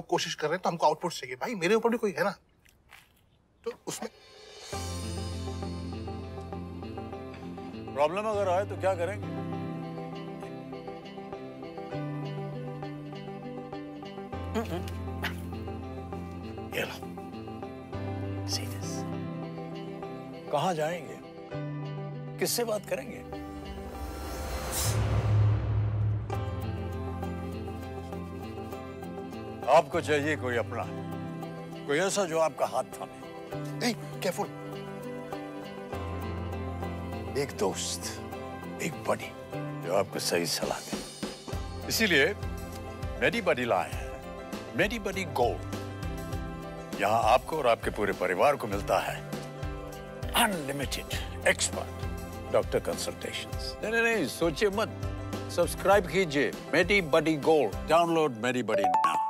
लोग कोशिश कर रहे हैं तो हमको आउटपुट चाहिए भाई, मेरे ऊपर भी कोई है ना, तो उसमें प्रॉब्लम अगर आए तो क्या करेंगे? ये लो। कहाँ जाएंगे, किससे बात करेंगे? आपको चाहिए कोई अपना, कोई ऐसा जो आपका हाथ थामे। ए, केयरफुल। एक दोस्त, एक बड़ी जो आपको सही सलाह दे। इसीलिए मेडीबडी लाए हैं, मेडीबडी गोल्ड। यहाँ आपको और आपके पूरे परिवार को मिलता है अनलिमिटेड एक्सपर्ट डॉक्टर कंसल्टेशंस। नहीं सोचिए मत, सब्सक्राइब कीजिए MediBuddy gold, download MediBuddy now.